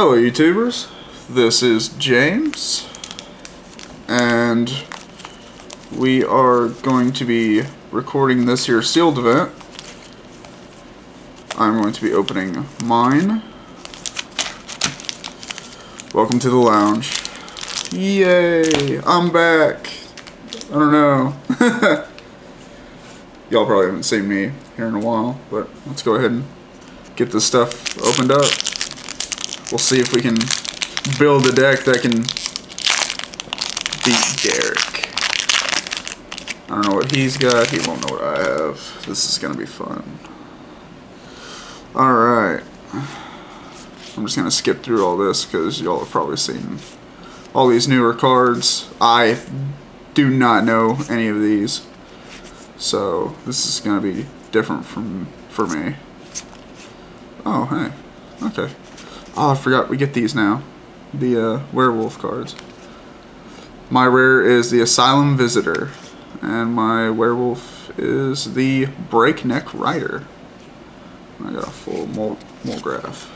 Hello YouTubers, this is James, and we are going to be recording this here sealed event. I'm going to be opening mine. Welcome to the lounge. Yay, I'm back. I don't know. Y'all probably haven't seen me here in a while, but let's go ahead and get this stuff opened up. We'll see if we can build a deck that can beat Derek. I don't know what he's got. He won't know what I have. This is going to be fun. Alright. I'm just going to skip through all this because y'all have probably seen all these newer cards. I do not know any of these. So this is going to be different for me. Oh, hey. Okay. Oh, I forgot we get these now. The werewolf cards. My rare is the Asylum Visitor. And my werewolf is the Breakneck Rider. I got a full mole graph.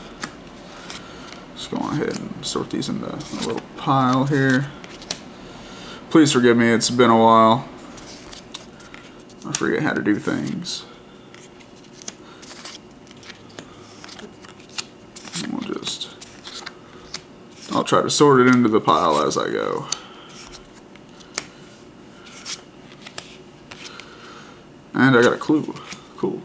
Just go ahead and sort these into a little pile here. Please forgive me, it's been a while. I forget how to do things. I'll try to sort it into the pile as I go. And I got a clue. Cool.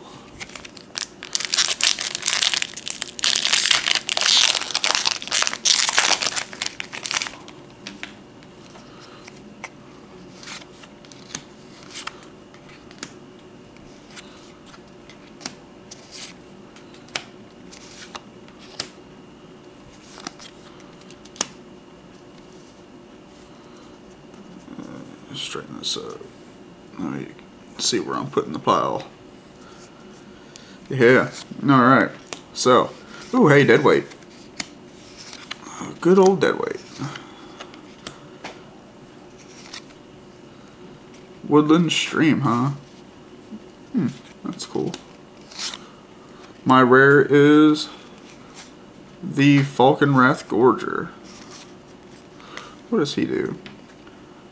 Straighten this up. Let me see where I'm putting the pile. Yeah. Alright. So. Ooh, hey, dead weight. Good old dead weight. Woodland stream, huh? Hmm. That's cool. My rare is the Falkenrath Gorger. What does he do?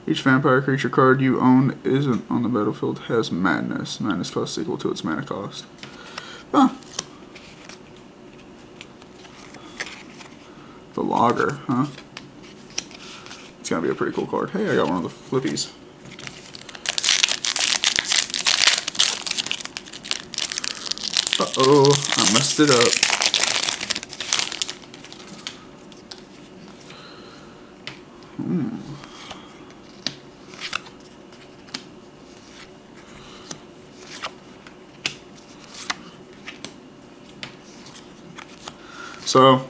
Each vampire creature card you own isn't on the battlefield has madness. Madness cost equal to its mana cost. Huh. The logger, huh? It's gonna be a pretty cool card. Hey, I got one of the flippies. Uh-oh, I messed it up. So,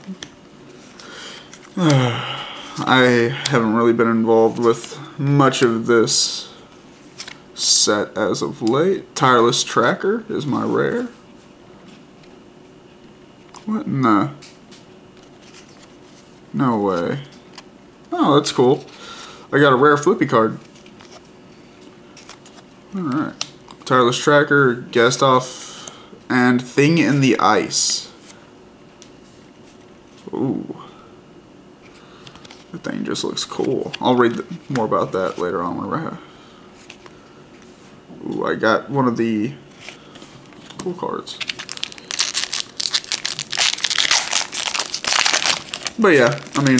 I haven't really been involved with much of this set as of late. Tireless Tracker is my rare. What in the... No way. Oh, that's cool. I got a rare flippy card. Alright. Tireless Tracker, Gustav, and Thing in the Ice. Ooh, that thing just looks cool. I'll read more about that later on. Ooh, I got one of the cool cards. But yeah, I mean,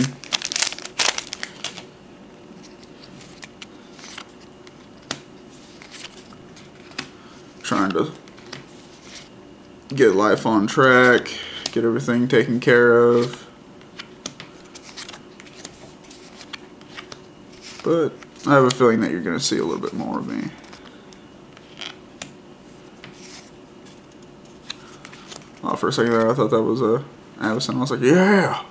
trying to get life on track. Get everything taken care of. But I have a feeling that you're going to see a little bit more of me. Oh, for a second there I thought that was a Avacyn. I was like, yeah!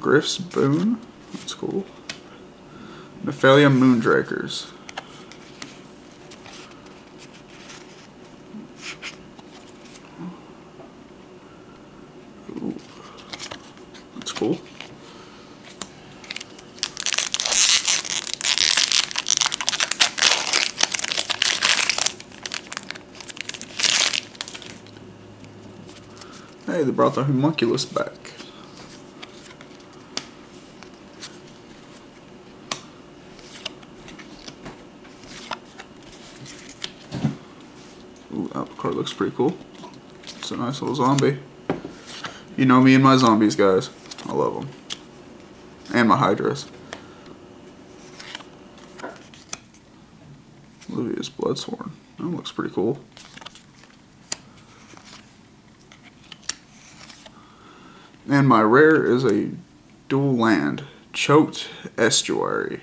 Gryff's Boon. That's cool. Nephelia Moondrakers. Cool. Hey, they brought the homunculus back. Ooh, that card looks pretty cool. It's a nice little zombie. You know me and my zombies, guys. I love them. And my hydras. Olivia's Blood Swarm. That looks pretty cool. And my rare is a dual land, Choked Estuary.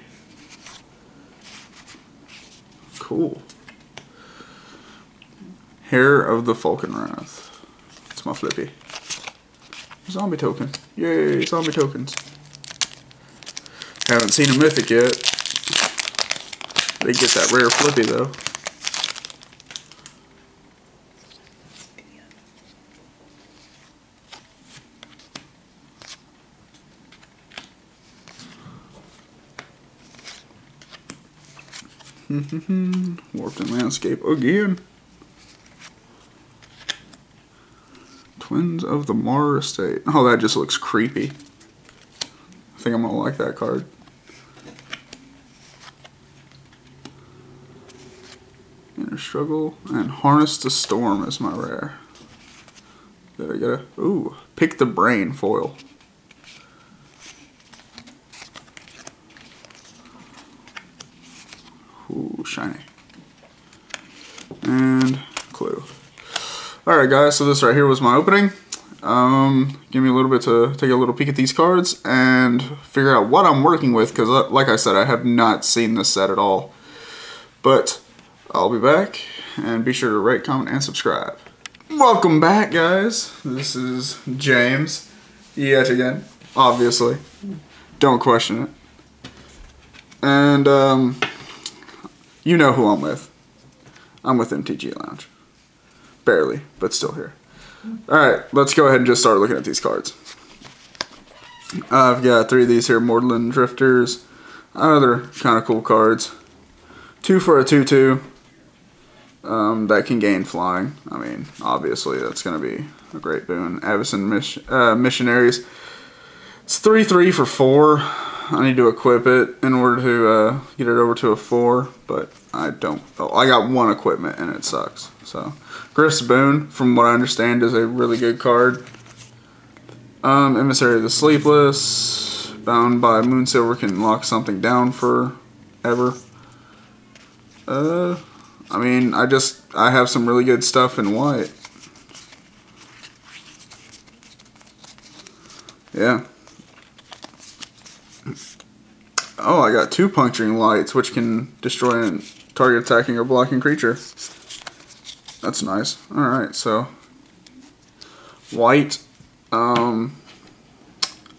Cool. Heir of the Falkenrath. It's my flippy. Zombie token. Yay, zombie tokens. Haven't seen a mythic yet. They get that rare flippy though. Warped in Landscape again. Twins of the Mara estate. Oh, that just looks creepy. I think I'm gonna like that card. Inner Struggle and Harness the Storm is my rare. There we go. Ooh, Pick the Brain foil. Ooh, shiny. And Clue. Alright guys, so this right here was my opening. Give me a little bit to take a little peek at these cards and figure out what I'm working with, because like I said, I have not seen this set at all. But I'll be back, and be sure to rate, comment, and subscribe. Welcome back guys. This is James. Yet again. Obviously. Don't question it. And you know who I'm with. I'm with MTG Lounge. Barely, but still here. Alright, let's go ahead and just start looking at these cards. I've got three of these here, Moorland Drifters. Other kind of cool cards. 2 for a 2/2. That can gain flying. I mean, obviously that's going to be a great boon. Avacyn Missionaries. It's 3/3 for 4. I need to equip it in order to get it over to a 4, but I don't. Oh, I got one equipment and it sucks. So, Gryff's Boon, from what I understand, is a really good card. Emissary of the Sleepless, Bound by Moonsilver, can lock something down forever. I mean, I have some really good stuff in white. Yeah. Oh, I got 2 puncturing lights, which can destroy a target attacking or blocking creature. That's nice. Alright, so white.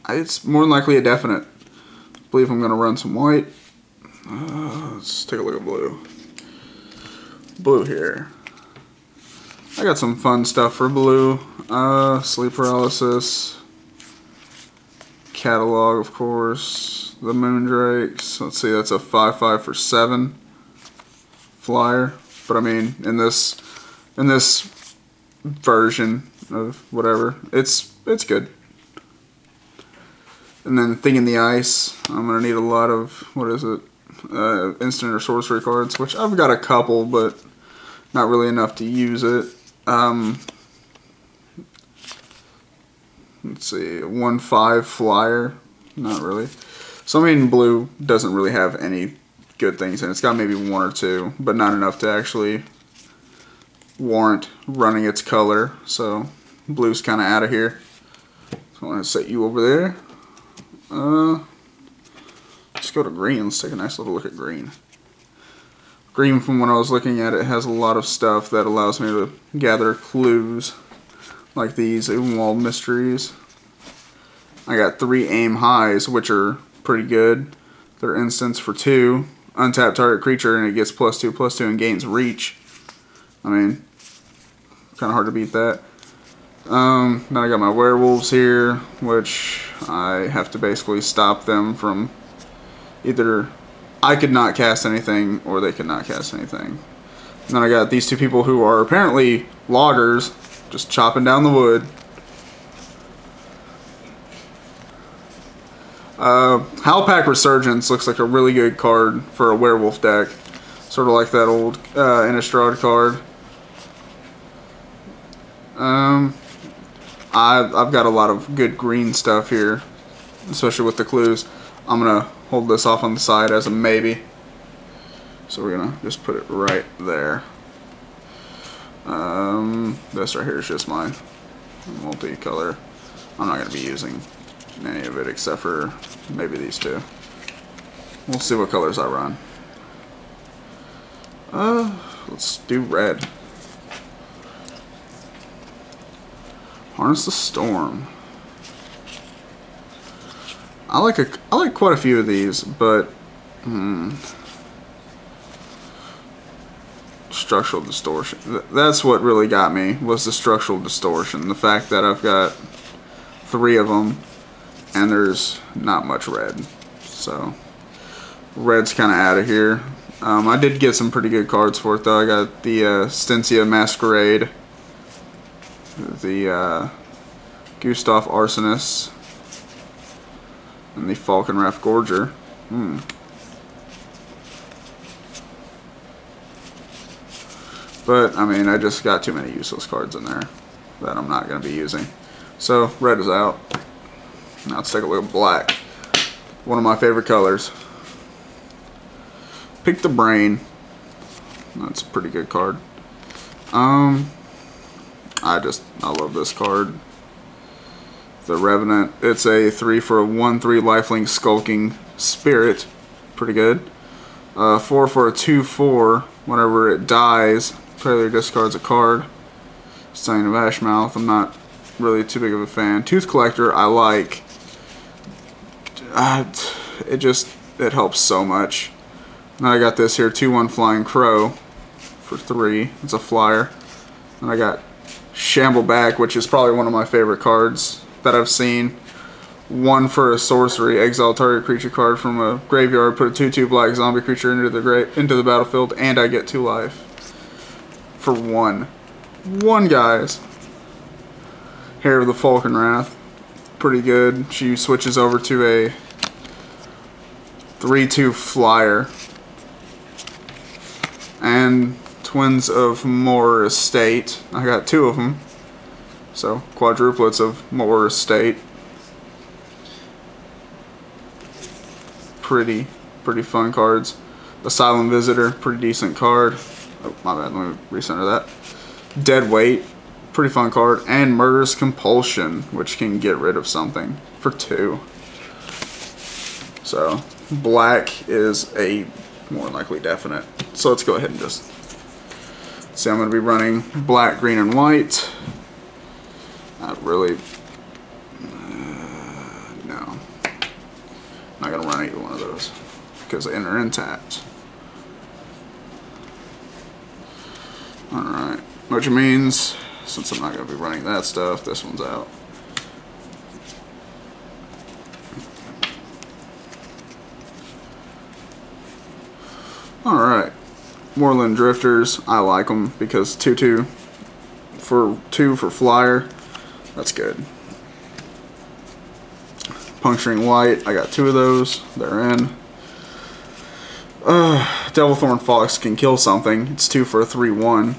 It's more than likely a definite. I believe I'm going to run some white. Let's take a look at blue. Blue here. I got some fun stuff for blue. Sleep Paralysis. Catalog, of course. The Moondrakers, let's see, that's a 5/5 for 7 flyer. But I mean, in this version of whatever, it's good. And then Thing in the Ice, I'm gonna need a lot of, what is it, instant or sorcery cards, which I've got a couple, but not really enough to use it. Let's see, 1/5 flyer, not really. So, I mean, blue doesn't really have any good things in it. It's got maybe 1 or 2, but not enough to actually warrant running its color. So, blue's kind of out of here. So, I'm going to set you over there. Let's go to green. Let's take a nice little look at green. Green, from when I was looking at it, has a lot of stuff that allows me to gather clues. Like these Ulvenwald Mysteries. I got 3 Aim Highs, which are pretty good. They're instants for 2, untap target creature, and it gets +2/+2 and gains reach. I mean, kind of hard to beat that. Then I got my werewolves here, which I have to basically stop them from either I could not cast anything or they could not cast anything. And then I got these 2 people who are apparently loggers, just chopping down the wood. Howlpack Resurgence looks like a really good card for a werewolf deck. Sort of like that old Innistrad card. I've got a lot of good green stuff here, especially with the clues. I'm going to hold this off on the side as a maybe. So we're going to just put it right there. This right here is just my multicolor. I'm not going to be using any of it except for maybe these two. We'll see what colors I run. Let's do red. Harness the Storm. I like quite a few of these, but structural distortion. That's what really got me, was the structural distortion. The fact that I've got three of them and there's not much red, so red's kind of out of here. I did get some pretty good cards for it though. I got the Stensia Masquerade, the Gustav Arsenus, and the Falkenrath Gorger. But I mean, I just got too many useless cards in there that I'm not going to be using. So red is out. Now let's take a look at black. One of my favorite colors. Pick the Brain. That's a pretty good card. I love this card. The Revenant. It's a 3 for a 1/3 lifelink skulking spirit. Pretty good. 4 for a 2/4. Whenever it dies, player discards a card. Stain of Ashmouth. I'm not really too big of a fan. Tooth Collector. I like. It helps so much. Now I got this here 2/1 Flying Crow for 3. It's a flyer. And I got Shamble Back, which is probably one of my favorite cards that I've seen. 1 for a sorcery, exile target creature card from a graveyard, put a 2/2 black zombie creature into the battlefield, and I get 2 life. For 1. 1, guys. Heir of the Falkenrath. Pretty good. She switches over to a 3/2 flyer. And Twins of Mara estate. I got 2 of them, so quadruplets of Mara estate. Pretty fun cards. Asylum Visitor, pretty decent card. Oh, my bad. Let me recenter that. Dead Weight, pretty fun card, and Murderous Compulsion, which can get rid of something for 2. So black is a more than likely definite. So let's go ahead and just. So I'm going to be running black, green, and white. Not really. No. Not going to run either one of those because they enter intact. Alright. Which means, since I'm not going to be running that stuff, this one's out. Alright. Moorland Drifters, I like them because 2/2 for 2 for flyer, that's good. Puncturing Light, I got 2 of those, they're in. Devilthorn Fox can kill something, it's 2 for a 3/1.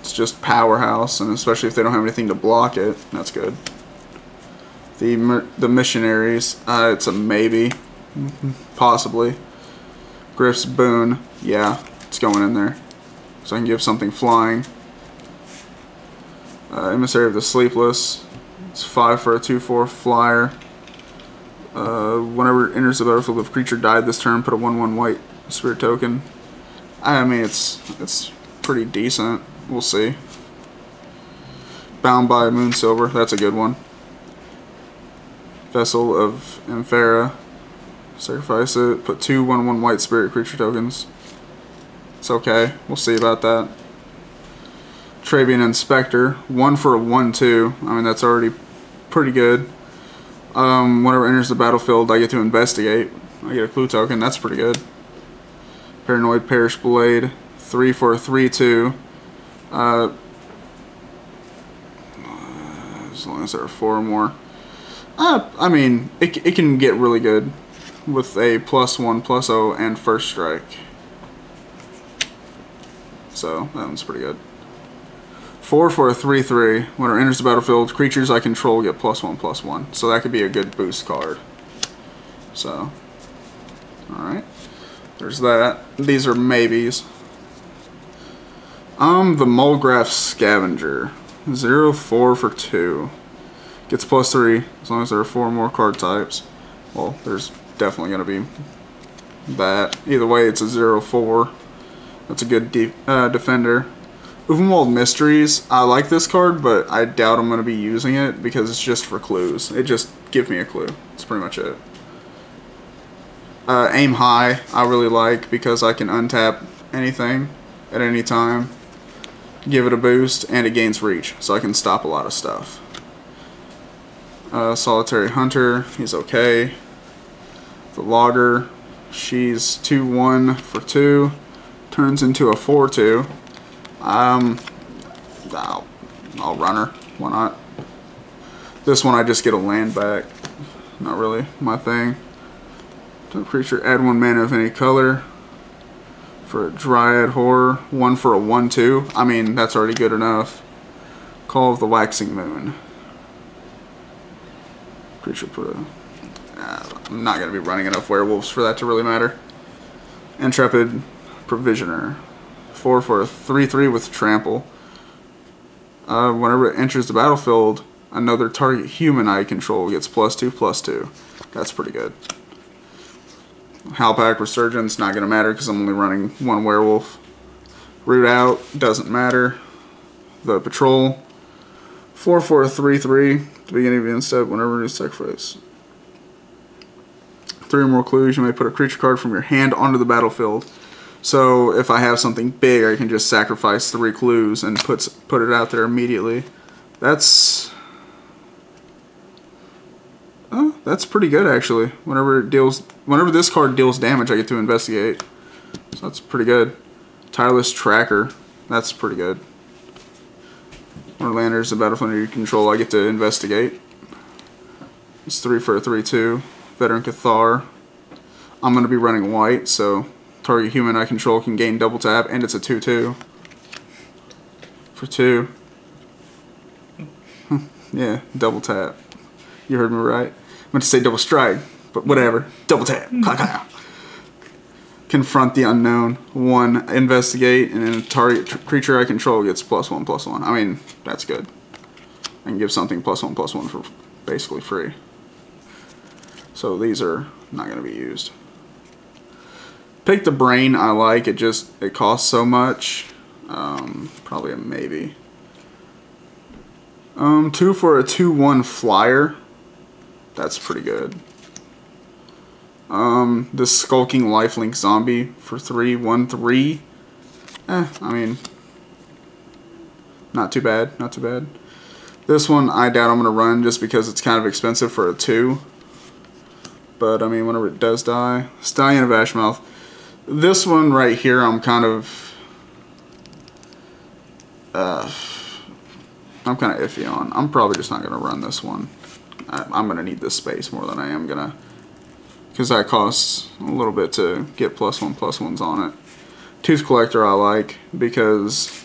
It's just powerhouse, and especially if they don't have anything to block it, that's good. The Missionaries, it's a maybe, possibly. Gryff's Boon, yeah. It's going in there, so I can give something flying. Emissary of the Sleepless. It's 5 for a 2/4 flyer. Whenever it enters the battlefield, if creature died this turn, put a 1/1 white spirit token. I mean, it's pretty decent. We'll see. Bound by Moonsilver. That's a good one. Vessel of Amphera. Sacrifice it. Put 2 1/1 white spirit creature tokens. It's okay. We'll see about that. Trabian Inspector. 1 for a 1/2. I mean, that's already pretty good. Whenever it enters the battlefield, I get to investigate. I get a clue token. That's pretty good. Paranoid Parish Blade. 3 for a 3/2. As long as there are 4 or more. I mean, it can get really good with a +1/+0 and first strike. So that one's pretty good. 4 for a 3/3. When it enters the battlefield, creatures I control get +1/+1. So that could be a good boost card. So, alright. There's that. These are maybes. The Mulgraf Scavenger. 0/4 for 2. Gets +3 as long as there are 4 more card types. Well, there's definitely going to be that. Either way, it's a 0/4. That's a good defender. Ulvenwald Mysteries. I like this card, but I doubt I'm going to be using it because it's just for clues. It just gives me a clue. That's pretty much it. Aim High, I really like because I can untap anything at any time, give it a boost, and it gains reach, so I can stop a lot of stuff. Solitary Hunter, he's okay. The Logger, she's 2/1 for 2, turns into a 4/2. I'll run her, why not? This one I just get a land back, not really my thing. To a creature, add 1 mana of any color. For a Dryad Horror, 1 for a 1/2. I mean, that's already good enough. Call of the Waxing Moon. Creature put a... I'm not going to be running enough werewolves for that to really matter. Intrepid Provisioner. 4 for a 3/3 with Trample. Whenever it enters the battlefield, another target human I control gets +2/+2. That's pretty good. Howlpack Resurgence, not going to matter because I'm only running 1 werewolf. Root Out, doesn't matter. The Patrol, 4 for a 3/3. At the beginning of your step, whenever you sacrifice 3 or more clues, you may put a creature card from your hand onto the battlefield. So if I have something big, I can just sacrifice 3 clues and put it out there immediately. That's pretty good actually. Whenever this card deals damage, I get to investigate. So that's pretty good. Tireless Tracker, that's pretty good. When landers the battlefield under your control, I get to investigate. It's 3 for a 3/2. Veteran Cathar. I'm gonna be running white, so target human I control can gain double tap, and it's a 2/2 for 2. Yeah, double tap. You heard me right. I meant to say double strike, but whatever. Double tap. Confront the unknown. 1, investigate, and then a target creature I control gets +1/+1. I mean, that's good. I can give something +1/+1 for basically free. So these are not going to be used. Pick the Brain, I like. It costs so much. Probably a maybe. 2 for a 2/1 flyer. That's pretty good. The Skulking Lifelink Zombie for 3/1/3. I mean, not too bad, not too bad. This one I doubt I'm going to run just because it's kind of expensive for a 2. But, I mean, whenever it does die. Stain of Ashmouth. This one right here I'm kind of iffy on. I'm probably just not going to run this one. I'm going to need this space more than I am going to, because that costs a little bit to get +1/+1s on it. Tooth Collector I like because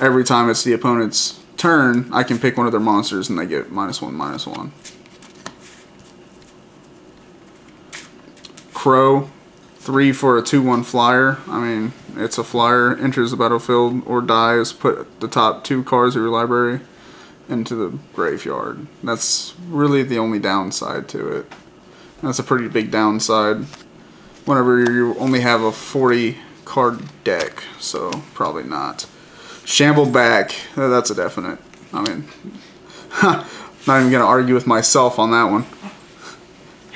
every time it's the opponent's turn, I can pick one of their monsters and they get -1/-1. Crow, 3 for a 2/1 flyer. I mean, it's a flyer, enters the battlefield or dies, put the top 2 cards of your library into the graveyard. That's really the only downside to it. That's a pretty big downside whenever you only have a 40 card deck, so probably not. Shamble Back, that's a definite. I mean, not even gonna argue with myself on that one.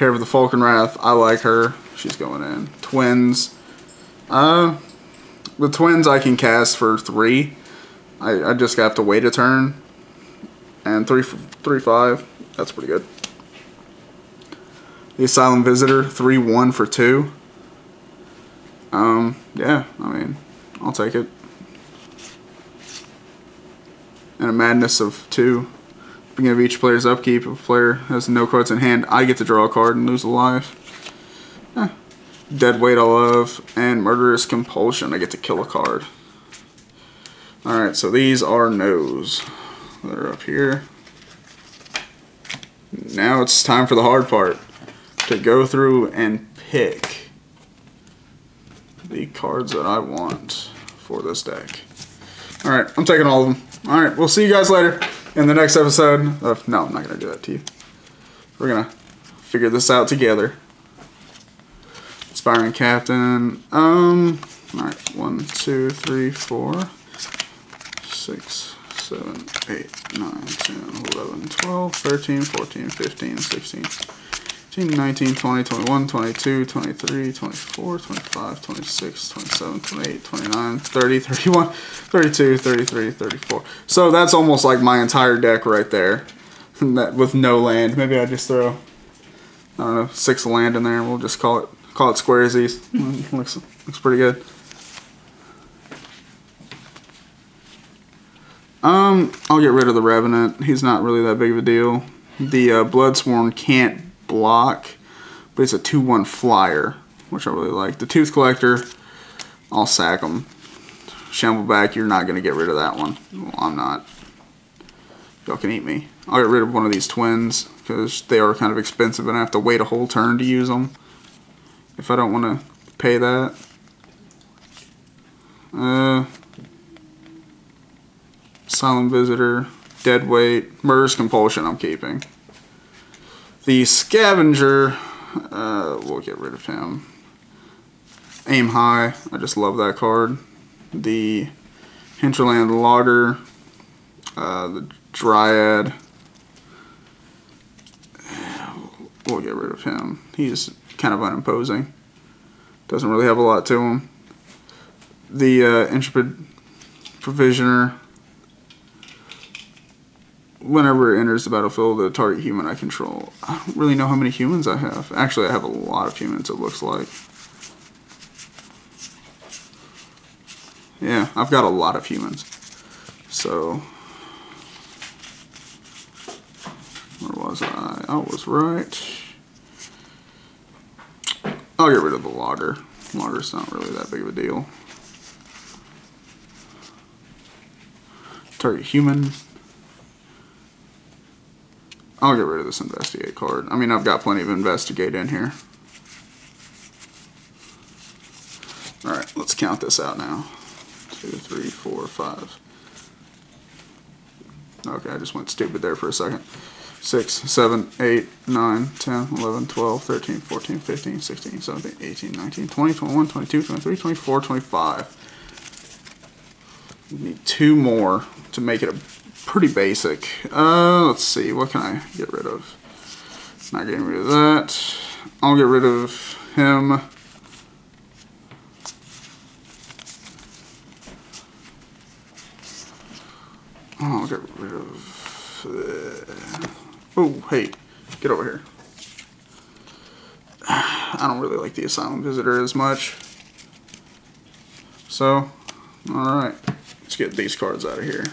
Heir of the Falkenrath, I like her. She's going in. Twins, the Twins I can cast for 3. I just have to wait a turn. And 3/5, that's pretty good. The Asylum Visitor, 3/1 for 2. Yeah, I mean, I'll take it. And a Madness of 2. Beginning of each player's upkeep, if a player has no cards in hand, I get to draw a card and lose a life. Eh. Dead Weight I love, and Murderous Compulsion, I get to kill a card. Alright, so these are no's. They're up here. Now it's time for the hard part, to go through and pick the cards that I want for this deck. Alright, I'm taking all of them. Alright, we'll see you guys later in the next episode of... No, I'm not going to do that to you. We're going to figure this out together. Inspiring Captain. Alright, 1, 2, 3, 4, 6, 7, 8, 9, 10, 11, 12, 13, 14, 15, 16, 19, 20, 21, 22, 23, 24, 25, 26, 27, 28, 29, 30, 31, 32, 33, 34. So that's almost like my entire deck right there with no land. Maybe I just throw, I don't know, 6 land in there. We'll just call it squaresies. looks pretty good. I'll get rid of the Revenant. He's not really that big of a deal. The Blood Swarm can't block, but it's a 2-1 flyer, which I really like. The Tooth Collector, I'll sack him. Shamble Back, you're not going to get rid of that one. Well, I'm not. Y'all can eat me. I'll get rid of one of these Twins, because they are kind of expensive, and I have to wait a whole turn to use them if I don't want to pay that. Asylum Visitor, Dead Weight, Murderous Compulsion I'm keeping. The Scavenger, we'll get rid of him. Aim High, I just love that card. The Hinterland Logger, the Dryad, we'll get rid of him. He's kind of unimposing. Doesn't really have a lot to him. The Intrepid Provisioner. Whenever it enters the battlefield, the target human I control. I don't really know how many humans I have. Actually, I have a lot of humans, it looks like. Yeah, I've got a lot of humans. So, where was I? I was right. I'll get rid of the Logger. Logger's not really that big of a deal. Target human. I'll get rid of this Investigate card. I mean, I've got plenty of Investigate in here. Alright, let's count this out now. 2, 3, 4, 5. Okay, I just went stupid there for a second. 6, 7, 8, 9, 10, 11, 12, 13, 14, 15, 16, 17, 18, 19, 20, 21, 22, 23, 24, 25. We need 2 more to make it a pretty basic. Let's see, what can I get rid of? Not getting rid of that. I'll get rid of him. I'll get rid of... Oh, hey, get over here. I don't really like the Asylum Visitor as much. So, alright. Let's get these cards out of here.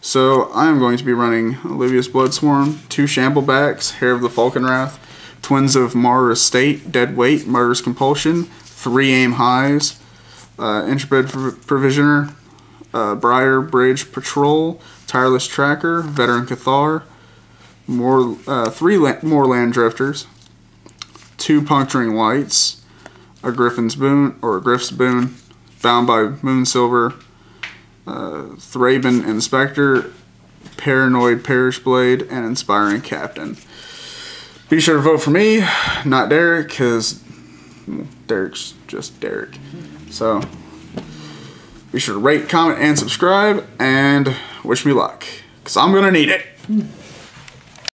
So I'm going to be running Olivia's Blood Swarm, 2 Shamble Backs, Heir of the Falkenrath, Twins of Mara estate, Dead Weight, Murderous Compulsion, 3 Aim Highs, Intrepid Provisioner, Briar Bridge Patrol, Tireless Tracker, Veteran Cathar, 3 Moorland Drifters, 2 Puncturing Lights, a Gryff's Boon, Bound by Moonsilver, Thraben Inspector, Paranoid Parish Blade, and Inspiring Captain. Be sure to vote for me, not Derek, because Derek's just Derek. So be sure to rate, comment, and subscribe, and wish me luck, because I'm going to need it.